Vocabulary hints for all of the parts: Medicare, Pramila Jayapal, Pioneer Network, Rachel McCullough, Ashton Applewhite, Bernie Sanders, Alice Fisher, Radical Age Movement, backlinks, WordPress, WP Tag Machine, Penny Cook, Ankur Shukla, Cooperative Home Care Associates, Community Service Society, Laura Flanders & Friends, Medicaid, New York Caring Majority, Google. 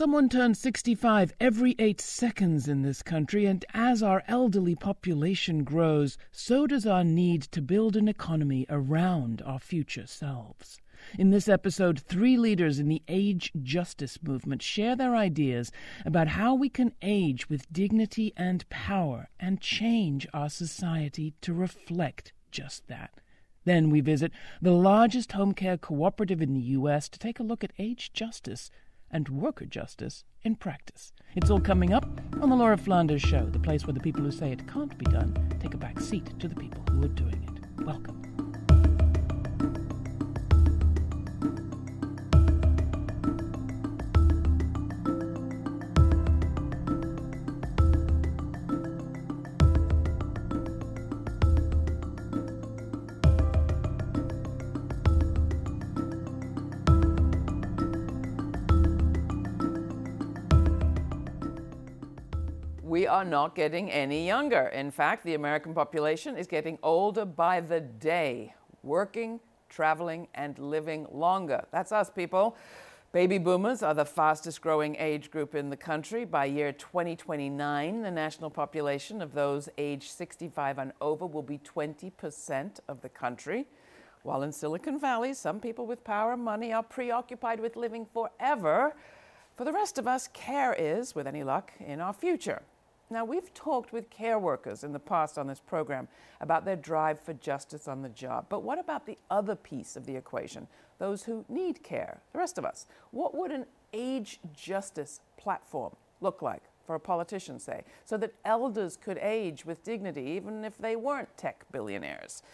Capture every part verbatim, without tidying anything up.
Someone turns sixty-five every eight seconds in this country, and as our elderly population grows, so does our need to build an economy around our future selves. In this episode, three leaders in the age justice movement share their ideas about how we can age with dignity and power and change our society to reflect just that. Then we visit the largest home care cooperative in the U S to take a look at age justice and worker justice in practice. It's all coming up on The Laura Flanders Show, the place where the people who say it can't be done take a back seat to the people who are doing it. Welcome. We are not getting any younger. In fact, the American population is getting older by the day, working, traveling, and living longer. That's us, people. Baby boomers are the fastest growing age group in the country. By year twenty twenty-nine, the national population of those aged sixty-five and over will be twenty percent of the country. While in Silicon Valley, some people with power and money are preoccupied with living forever. For the rest of us, care is, with any luck, in our future. Now, we've talked with care workers in the past on this program about their drive for justice on the job. But what about the other piece of the equation, those who need care, the rest of us? What would an age justice platform look like for a politician, say, so that elders could age with dignity even if they weren't tech billionaires?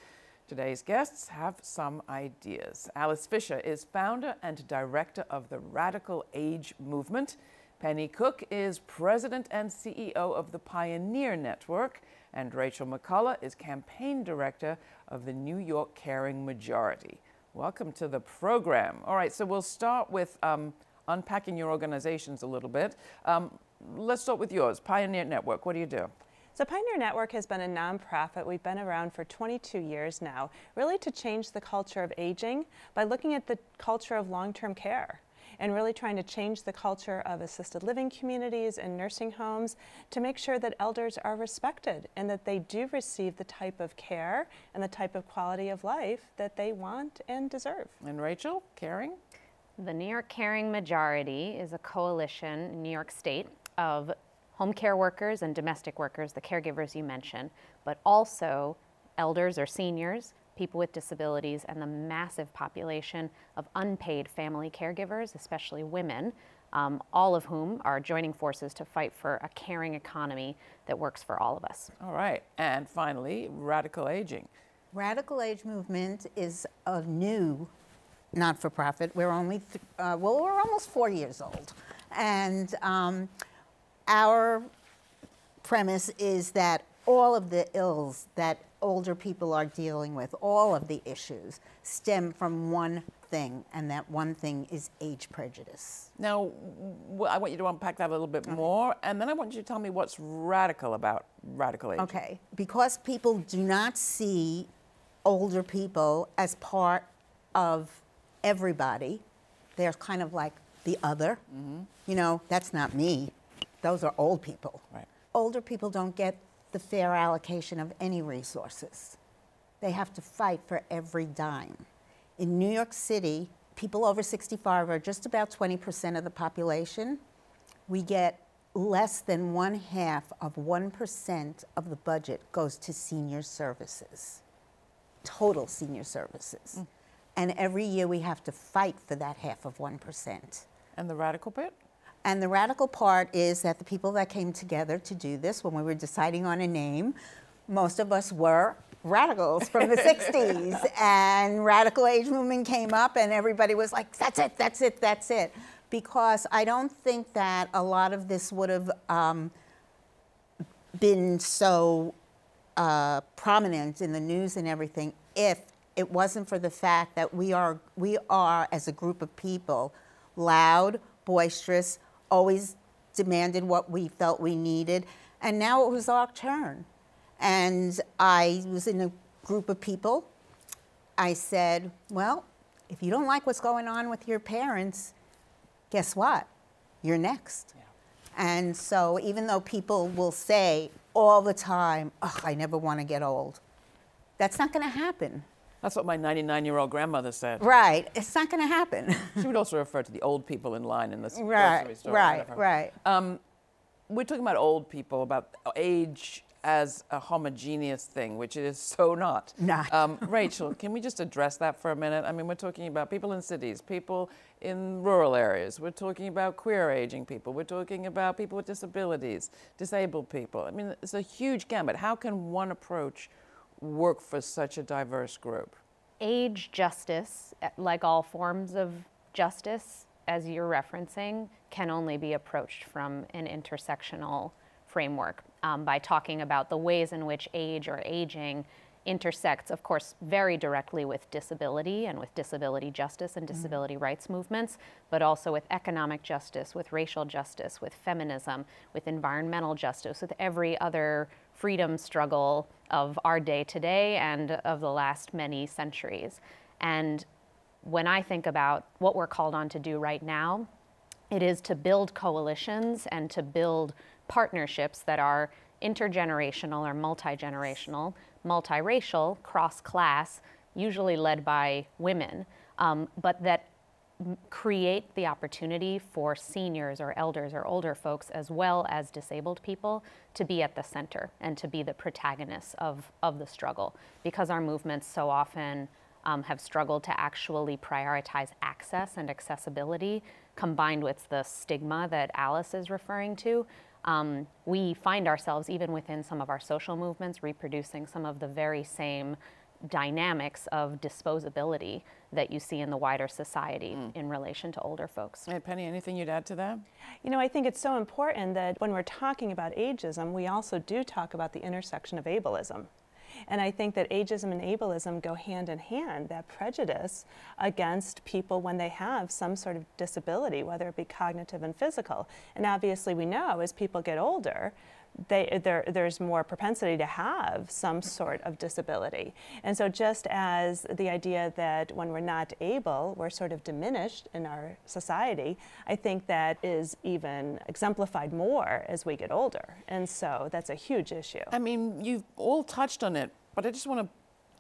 Today's guests have some ideas. Alice Fisher is founder and director of the Radical Age Movement. Penny Cook is president and C E O of the Pioneer Network, and Rachel McCullough is campaign director of the New York Caring Majority. Welcome to the program. All right, so we'll start with um, unpacking your organizations a little bit. Um, let's start with yours, Pioneer Network. What do you do? So Pioneer Network has been a nonprofit. We've been around for twenty-two years now, really to change the culture of aging by looking at the culture of long-term care, and really trying to change the culture of assisted living communities and nursing homes to make sure that elders are respected and that they do receive the type of care and the type of quality of life that they want and deserve. And Rachel, caring? The New York Caring Majority is a coalition in New York State of home care workers and domestic workers, the caregivers you mentioned, but also elders or seniors, people with disabilities, and the massive population of unpaid family caregivers, especially women, um, all of whom are joining forces to fight for a caring economy that works for all of us. All right, and finally, Radical Aging. Radical Age Movement is a new not-for-profit. We're only, th uh, well, we're almost four years old. And um, our premise is that all of the ills that older people are dealing with, all of the issues, stem from one thing, and that one thing is age prejudice. Now, I want you to unpack that a little bit more, and then I want you to tell me what's radical about radical aging. Okay, because people do not see older people as part of everybody, they're kind of like the other. Mm-hmm. You know, that's not me, those are old people. Right. Older people don't get the fair allocation of any resources. They have to fight for every dime. In New York City, people over sixty-five are just about twenty percent of the population. We get less than one half of one percent of the budget goes to senior services, total senior services. Mm. And every year we have to fight for that half of one percent. And the radical bit? And the radical part is that the people that came together to do this, when we were deciding on a name, most of us were radicals from the sixties. And Radical Age Movement came up and everybody was like, that's it, that's it, that's it. Because I don't think that a lot of this would have um, been so uh, prominent in the news and everything if it wasn't for the fact that we are, we are as a group of people, loud, boisterous, always demanded what we felt we needed, and now it was our turn. And I was in a group of people. I said, well, if you don't like what's going on with your parents, guess what? you're next. Yeah. And so even though people will say all the time, oh, I never want to get old, that's not going to happen. That's what my ninety-nine-year-old grandmother said. Right. It's not going to happen. She would also refer to the old people in line in this right, grocery store. Right, right. Um, we're talking about old people, about age as a homogeneous thing, which it is so not. Not. Um, Rachel, can we just address that for a minute? I mean, we're talking about people in cities, people in rural areas. We're talking about queer aging people. We're talking about people with disabilities, disabled people. I mean, it's a huge gamut. How can one approach work for such a diverse group? Age justice, like all forms of justice, as you're referencing, can only be approached from an intersectional framework. Um, by talking about the ways in which age or aging intersects, of course, very directly with disability and with disability justice and disability mm-hmm. rights movements, but also with economic justice, with racial justice, with feminism, with environmental justice, with every other freedom struggle of our day today and of the last many centuries. And when I think about what we're called on to do right now, it is to build coalitions and to build partnerships that are intergenerational or multi-generational, multiracial, cross-class, usually led by women, um, but that create the opportunity for seniors or elders or older folks as well as disabled people to be at the center and to be the protagonists of, of the struggle. Because our movements so often um, have struggled to actually prioritize access and accessibility combined with the stigma that Alice is referring to. Um, we find ourselves, even within some of our social movements, reproducing some of the very same dynamics of disposability that you see in the wider society mm. in relation to older folks. Hey, Penny, anything you'd add to that? You know, I think it's so important that when we're talking about ageism, we also do talk about the intersection of ableism. And I think that ageism and ableism go hand in hand, that prejudice against people when they have some sort of disability, whether it be cognitive and physical. And obviously we know as people get older, they, there, there's more propensity to have some sort of disability. And so just as the idea that when we're not able, we're sort of diminished in our society, I think that is even exemplified more as we get older. And so that's a huge issue. I mean, you've all touched on it, but I just want to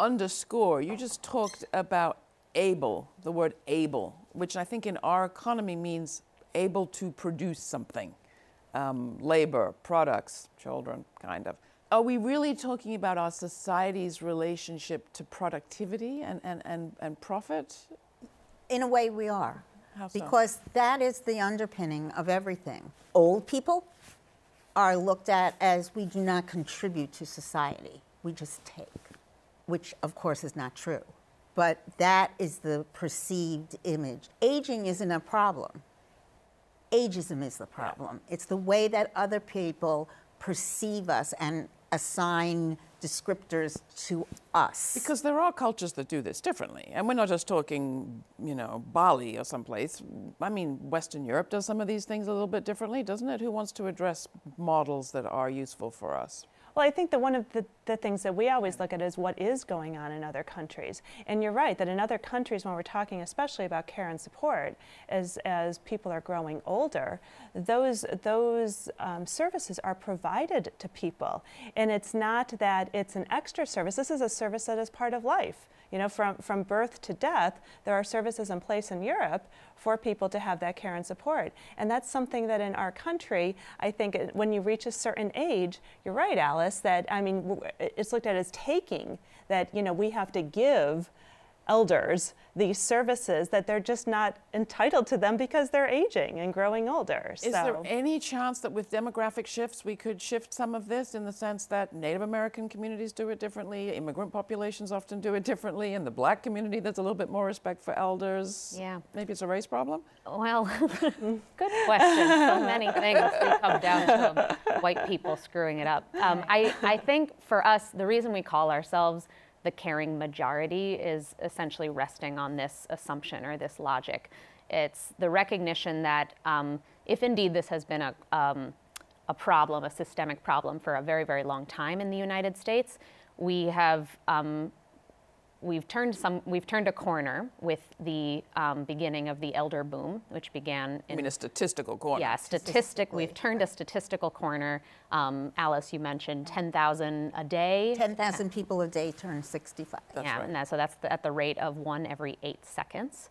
underscore, you just talked about able, the word able, which I think in our economy means able to produce something. Um, labor, products, children, kind of. Are we really talking about our society's relationship to productivity and, and, and, and profit? In a way we are. How so? Because that is the underpinning of everything. Old people are looked at as we do not contribute to society. We just take, which of course is not true. But that is the perceived image. Aging isn't a problem. Ageism is the problem. It's the way that other people perceive us and assign descriptors to us. Because there are cultures that do this differently. And we're not just talking, you know, Bali or someplace. I mean, Western Europe does some of these things a little bit differently, doesn't it? Who wants to address models that are useful for us? Well, I think that one of the, the things that we always look at is what is going on in other countries. And you're right that in other countries, when we're talking especially about care and support, as, as people are growing older, those, those um, services are provided to people. And it's not that it's an extra service. This is a service that is part of life. You know, from, from birth to death, there are services in place in Europe for people to have that care and support. And that's something that in our country, I think when you reach a certain age, you're right, Alice, that, I mean, it's looked at as taking, that, you know, we have to give elders these services that they're just not entitled to them because they're aging and growing older. Is so. There any chance that with demographic shifts we could shift some of this in the sense that Native American communities do it differently, immigrant populations often do it differently, and the black community there's a little bit more respect for elders? Yeah. Maybe it's a race problem? Well, good question. So many things that come down to white people screwing it up. Um, I, I think for us, the reason we call ourselves the caring majority is essentially resting on this assumption or this logic. It's the recognition that um, if indeed this has been a, um, a problem, a systemic problem for a very, very long time in the United States, we have um, we've turned some we've turned a corner with the um, beginning of the elder boom, which began in I mean a statistical corner. Yeah, statistic. We've turned a statistical corner. Um, Alice, you mentioned ten thousand a day. ten thousand people a day turn sixty-five. That's yeah, right. and so that's the, at the rate of one every eight seconds.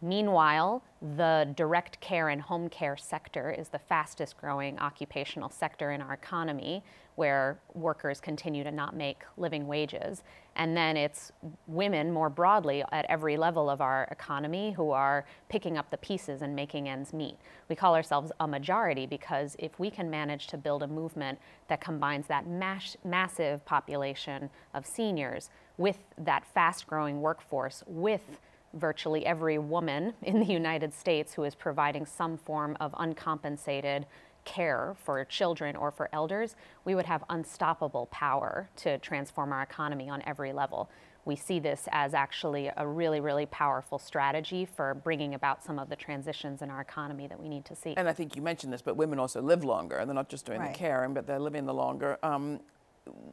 Meanwhile, the direct care and home care sector is the fastest growing occupational sector in our economy, where workers continue to not make living wages. And then it's women more broadly at every level of our economy who are picking up the pieces and making ends meet. We call ourselves a majority because if we can manage to build a movement that combines that mass massive population of seniors with that fast growing workforce, with virtually every woman in the United States who is providing some form of uncompensated care for children or for elders, we would have unstoppable power to transform our economy on every level. We see this as actually a really, really powerful strategy for bringing about some of the transitions in our economy that we need to see. And I think you mentioned this, but women also live longer, and they're not just doing right. the caring, but they're living the longer. Um,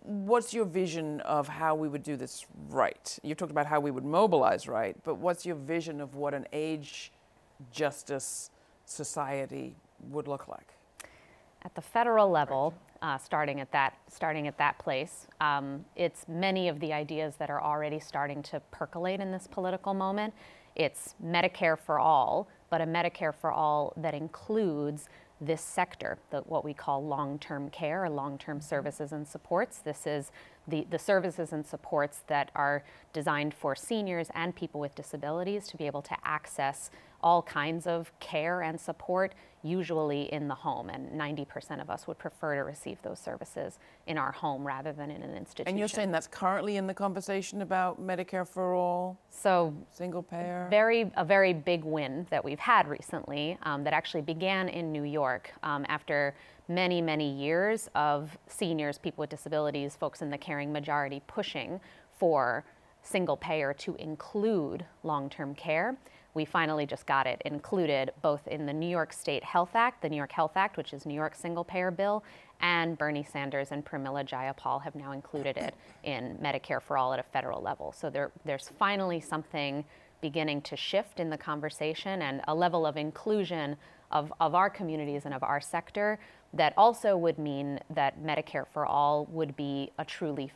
What's your vision of how we would do this right? You talked about how we would mobilize right, but what's your vision of what an age justice society would look like? At the federal level, right. uh, starting at that, starting at that place, um, it's many of the ideas that are already starting to percolate in this political moment. It's Medicare for all, but a Medicare for all that includes this sector, the, what we call long-term care or long-term services and supports. This is the, the services and supports that are designed for seniors and people with disabilities to be able to access all kinds of care and support, usually in the home. And ninety percent of us would prefer to receive those services in our home rather than in an institution. And you're saying that's currently in the conversation about Medicare for all? So single payer? Very, a very big win that we've had recently um, that actually began in New York um, after many, many years of seniors, people with disabilities, folks in the caring majority pushing for single payer to include long-term care. We finally just got it included both in the New York State Health Act, the New York Health Act, which is New York's single payer bill, and Bernie Sanders and Pramila Jayapal have now included it in Medicare for all at a federal level. So there, there's finally something beginning to shift in the conversation and a level of inclusion of, of our communities and of our sector that also would mean that Medicare for all would be a truly,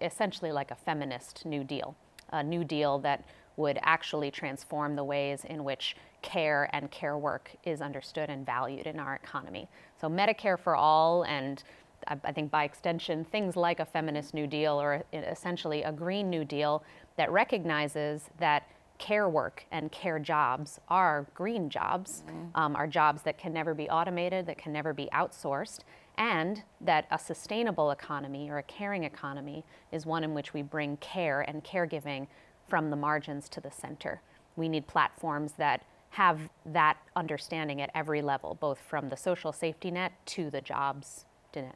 essentially like a feminist New Deal, a New Deal that would actually transform the ways in which care and care work is understood and valued in our economy. So Medicare for all, and I think by extension, things like a feminist New Deal or essentially a Green New Deal that recognizes that care work and care jobs are green jobs, mm-hmm. um, are jobs that can never be automated, that can never be outsourced, and that a sustainable economy or a caring economy is one in which we bring care and caregiving from the margins to the center. We need platforms that have that understanding at every level, both from the social safety net to the jobs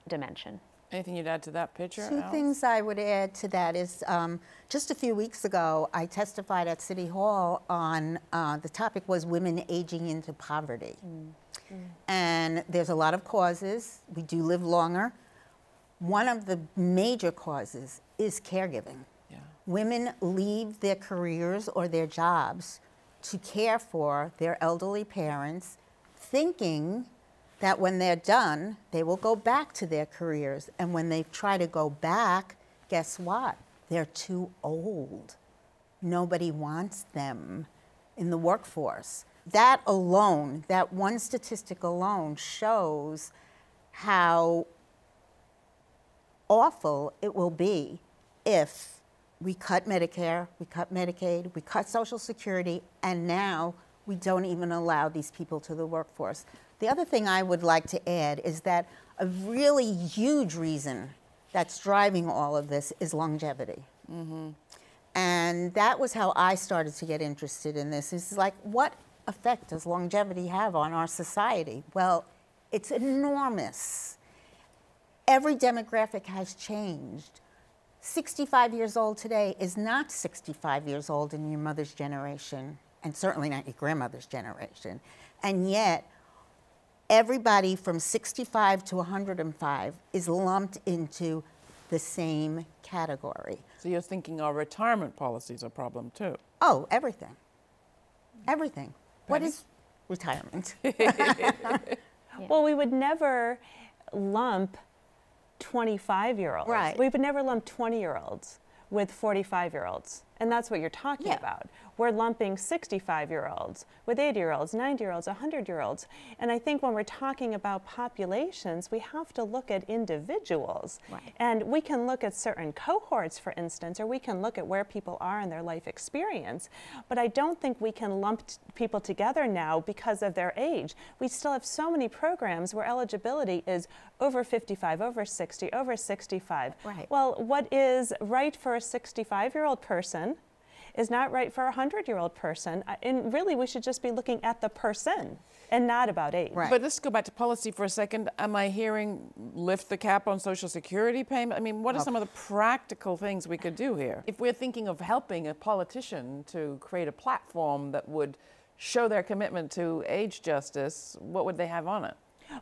dimension. Anything you'd add to that picture? Two Alice? Things I would add to that is um, just a few weeks ago, I testified at City Hall on, uh, the topic was women aging into poverty. Mm. Mm. And there's a lot of causes. We do live longer. One of the major causes is caregiving. Women leave their careers or their jobs to care for their elderly parents, thinking that when they're done, they will go back to their careers. And when they try to go back, guess what? They're too old. Nobody wants them in the workforce. That alone, that one statistic alone, shows how awful it will be if we cut Medicare, we cut Medicaid, we cut Social Security, and now we don't even allow these people to the workforce. The other thing I would like to add is that a really huge reason that's driving all of this is longevity. Mm-hmm. And that was how I started to get interested in this. It's like, what effect does longevity have on our society? Well, it's enormous. Every demographic has changed. sixty-five years old today is not sixty-five years old in your mother's generation, and certainly not your grandmother's generation. And yet, everybody from sixty-five to one hundred and five is lumped into the same category. So you're thinking our retirement policy is a problem too? Oh, everything. Everything. What is retirement? Yeah. Well, we would never lump twenty-five-year-olds. Right. We would never lump twenty-year-olds with forty-five-year-olds. And that's what you're talking yeah. about. We're lumping sixty-five-year-olds with eighty-year-olds, ninety-year-olds, one hundred-year-olds. And I think when we're talking about populations, we have to look at individuals. Right. And we can look at certain cohorts, for instance, or we can look at where people are in their life experience. But I don't think we can lump t- people together now because of their age. We still have so many programs where eligibility is over fifty-five, over sixty, over sixty-five. Right. Well, what is right for a sixty-five-year-old person is not right for a hundred-year-old person. And really, we should just be looking at the person and not about age. Right. But let's go back to policy for a second. Am I hearing lift the cap on Social Security payment? I mean, what are some of the practical things we could do here? If we're thinking of helping a politician to create a platform that would show their commitment to age justice, what would they have on it?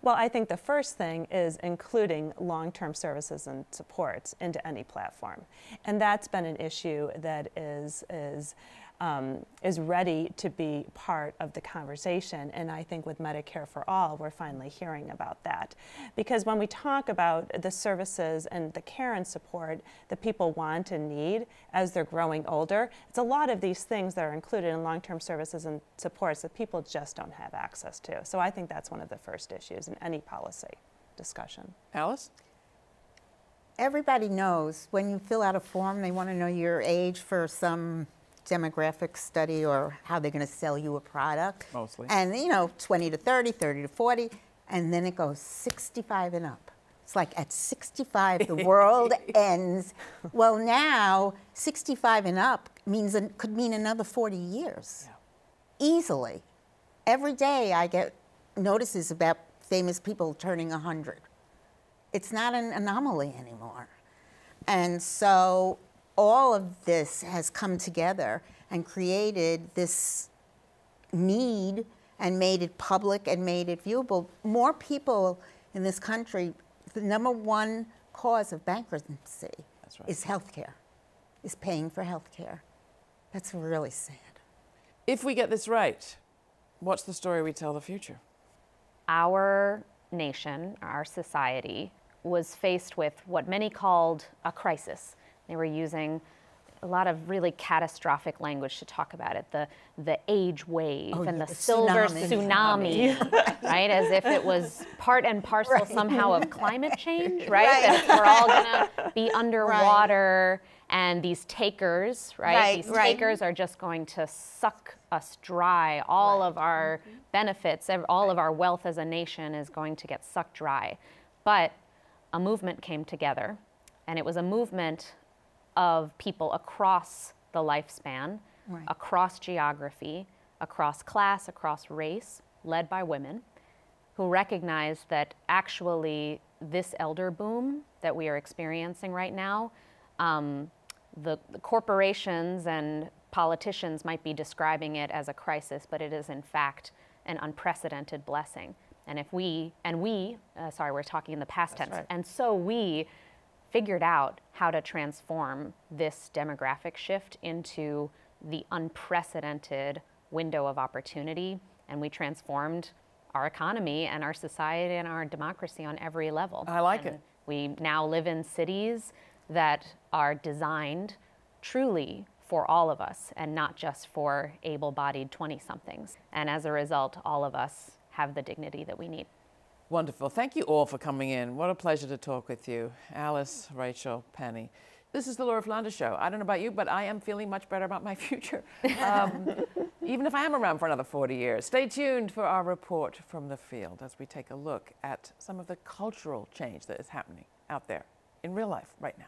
Well, I think the first thing is including long-term services and supports into any platform. And that's been an issue that is, is, um, is ready to be part of the conversation. And I think with Medicare for All, we're finally hearing about that. Because when we talk about the services and the care and support that people want and need as they're growing older, it's a lot of these things that are included in long-term services and supports that people just don't have access to. So I think that's one of the first issues in any policy discussion. Alice? Everybody knows when you fill out a form, they want to know your age for some demographic study or how they're going to sell you a product. Mostly. And, you know, twenty to thirty, thirty to forty, and then it goes sixty-five and up. It's like at sixty-five, the world ends. Well, now sixty-five and up means could mean another forty years. Yeah. Easily. Every day I get notices about famous people turning one hundred. It's not an anomaly anymore. And so all of this has come together and created this need and made it public and made it viewable. More people in this country, the number one cause of bankruptcy That's right. is healthcare, is paying for healthcare. That's really sad. If we get this right, what's the story we tell the future? Our nation, our society, was faced with what many called a crisis. They were using a lot of really catastrophic language to talk about it, the, the age wave oh, and the, the silver tsunami, tsunami right? As if it was part and parcel right. somehow of climate change, right? right. That we're all gonna be underwater right. and these takers, right? right. These right. takers are just going to suck us dry. All right. of our mm-hmm. benefits, all right. of our wealth as a nation is going to get sucked dry. But a movement came together, and it was a movement of people across the lifespan, right. across geography, across class, across race, led by women, who recognized that actually this elder boom that we are experiencing right now, um, the, the corporations and politicians might be describing it as a crisis, but it is in fact an unprecedented blessing. And if we, and we, uh, sorry, we're talking in the past That's tense, right. and so we figured out how to transform this demographic shift into the unprecedented window of opportunity, and we transformed our economy and our society and our democracy on every level. I like and it. We now live in cities that are designed truly for all of us and not just for able-bodied twenty-somethings. And as a result, all of us have the dignity that we need. Wonderful. Thank you all for coming in. What a pleasure to talk with you. Alice, Rachel, Penny. This is the Laura Flanders Show. I don't know about you, but I am feeling much better about my future, um, even if I am around for another forty years. Stay tuned for our report from the field as we take a look at some of the cultural change that is happening out there in real life right now.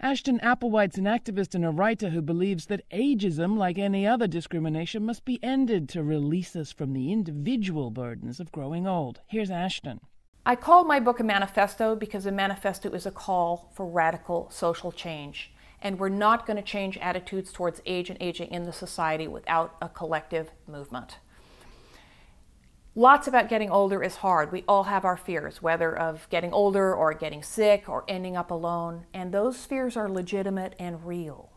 Ashton Applewhite's an activist and a writer who believes that ageism, like any other discrimination, must be ended to release us from the individual burdens of growing old. Here's Ashton. I call my book a manifesto because a manifesto is a call for radical social change. And we're not going to change attitudes towards age and aging in the society without a collective movement. Lots about getting older is hard. We all have our fears, whether of getting older or getting sick or ending up alone. And those fears are legitimate and real.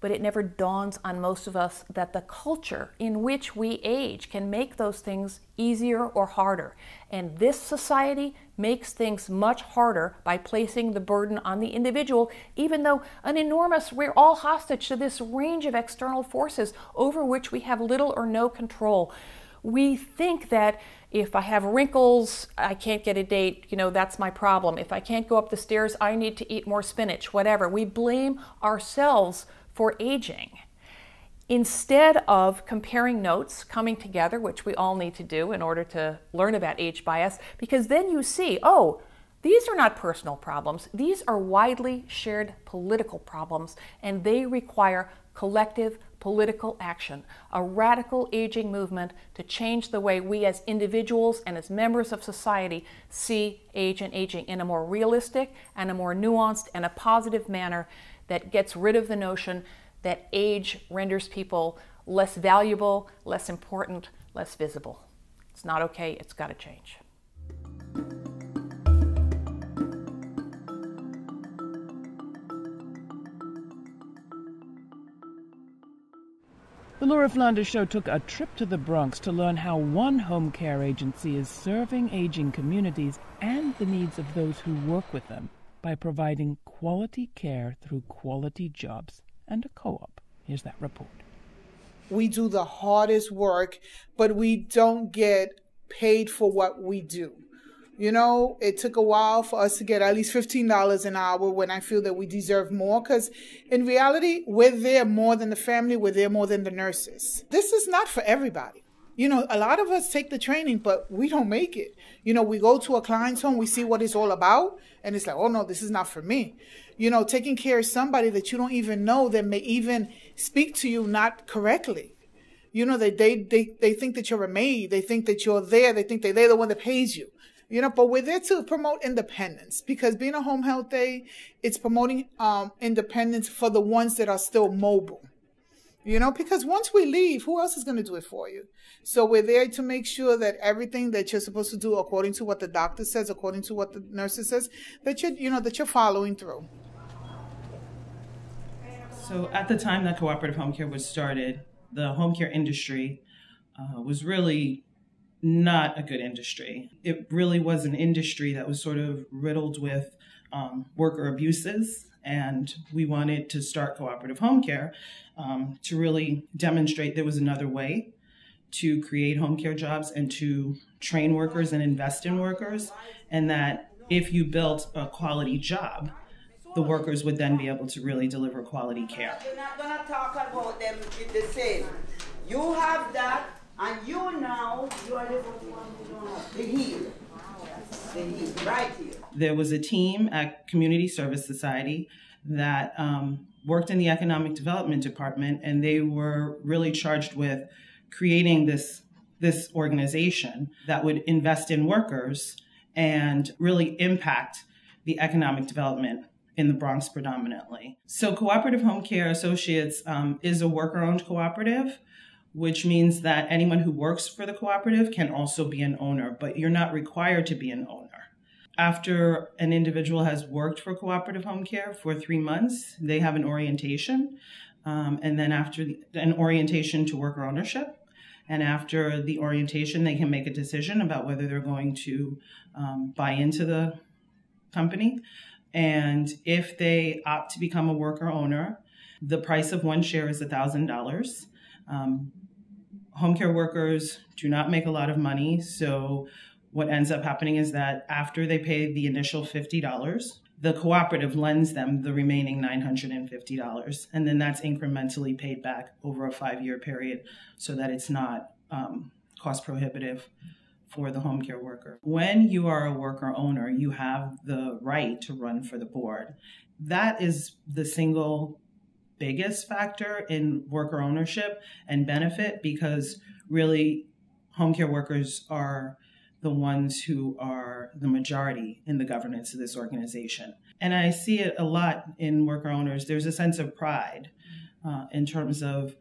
But it never dawns on most of us that the culture in which we age can make those things easier or harder. And this society makes things much harder by placing the burden on the individual, even though an enormous, we're all hostage to this range of external forces over which we have little or no control. We think that if I have wrinkles, I can't get a date, you know, that's my problem. If I can't go up the stairs, I need to eat more spinach, whatever. We blame ourselves for aging. Instead of comparing notes, coming together, which we all need to do in order to learn about age bias, because then you see, oh, these are not personal problems. These are widely shared political problems, and they require collective political action, a radical aging movement to change the way we as individuals and as members of society see age and aging in a more realistic and a more nuanced and a positive manner that gets rid of the notion that age renders people less valuable, less important, less visible. It's not okay, it's got to change. The Laura Flanders Show took a trip to the Bronx to learn how one home care agency is serving aging communities and the needs of those who work with them by providing quality care through quality jobs and a co-op. Here's that report. We do the hardest work, but we don't get paid for what we do. You know, it took a while for us to get at least fifteen dollars an hour when I feel that we deserve more, because in reality, we're there more than the family, we're there more than the nurses. This is not for everybody. You know, a lot of us take the training, but we don't make it. You know, we go to a client's home, we see what it's all about, and it's like, oh no, this is not for me. You know, taking care of somebody that you don't even know that may even speak to you not correctly. You know, they, they, they, they think that you're a maid, they think that you're there, they think that they're the one that pays you. You know, but we're there to promote independence, because being a home health aide, it's promoting um, independence for the ones that are still mobile. You know, because once we leave, who else is going to do it for you? So we're there to make sure that everything that you're supposed to do, according to what the doctor says, according to what the nurse says, that you're, you know, that you're following through. So at the time that Cooperative Home Care was started, the home care industry uh, was really not a good industry. It really was an industry that was sort of riddled with um, worker abuses, and we wanted to start Cooperative Home Care um, to really demonstrate there was another way to create home care jobs and to train workers and invest in workers, and that if you built a quality job, the workers would then be able to really deliver quality care. We're not gonna talk about them in the same. You have that, and you now, you are the one who don't have the heel. The heel, right here. There was a team at Community Service Society that um, worked in the Economic Development Department, and they were really charged with creating this, this organization that would invest in workers and really impact the economic development in the Bronx predominantly. So Cooperative Home Care Associates um, is a worker-owned cooperative, which means that anyone who works for the cooperative can also be an owner, but you're not required to be an owner. After an individual has worked for Cooperative Home Care for three months, they have an orientation, um, and then after the, an orientation to worker ownership, and after the orientation, they can make a decision about whether they're going to um, buy into the company. And if they opt to become a worker owner, the price of one share is one thousand dollars. Um, home care workers do not make a lot of money, so what ends up happening is that after they pay the initial fifty dollars, the cooperative lends them the remaining nine hundred fifty dollars, and then that's incrementally paid back over a five-year period so that it's not um, cost prohibitive for the home care worker. When you are a worker owner, you have the right to run for the board. That is the single biggest factor in worker ownership and benefit, because really home care workers are the ones who are the majority in the governance of this organization. And I see it a lot in worker owners. There's a sense of pride uh, in terms of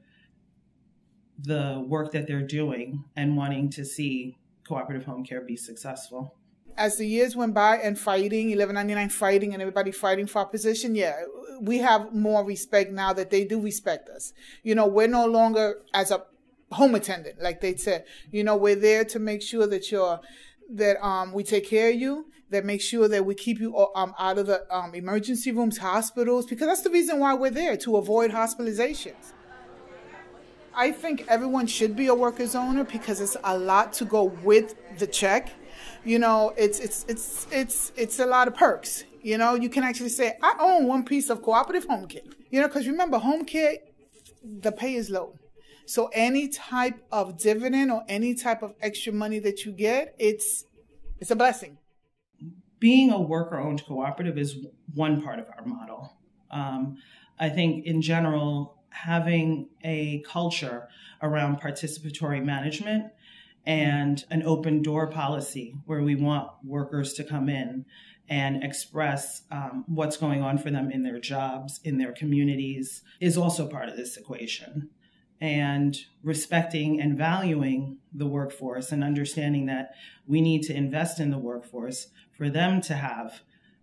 the work that they're doing and wanting to see cooperative home care be successful. As the years went by and fighting, eleven ninety-nine fighting and everybody fighting for our position, yeah, we have more respect now that they do respect us. You know, we're no longer as a home attendant, like they said. You know, we're there to make sure that you're, that um, we take care of you, that make sure that we keep you um, out of the um, emergency rooms, hospitals, because that's the reason why we're there, to avoid hospitalizations. I think everyone should be a worker's owner because it's a lot to go with the check. You know, it's it's it's it's it's a lot of perks. You know, you can actually say, I own one piece of cooperative home care. You know, because remember, home care, the pay is low. So any type of dividend or any type of extra money that you get, it's it's a blessing. Being a worker-owned cooperative is one part of our model. Um, I think in general, having a culture around participatory management and an open door policy where we want workers to come in and express um, what's going on for them in their jobs, in their communities, is also part of this equation. And respecting and valuing the workforce and understanding that we need to invest in the workforce for them to have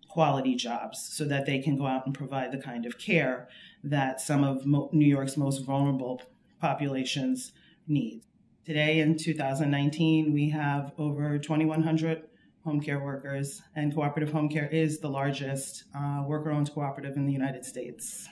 quality jobs so that they can go out and provide the kind of care that some of New York's most vulnerable populations need. Today in two thousand nineteen, we have over twenty-one hundred home care workers, and cooperative home care is the largest uh, worker-owned cooperative in the United States.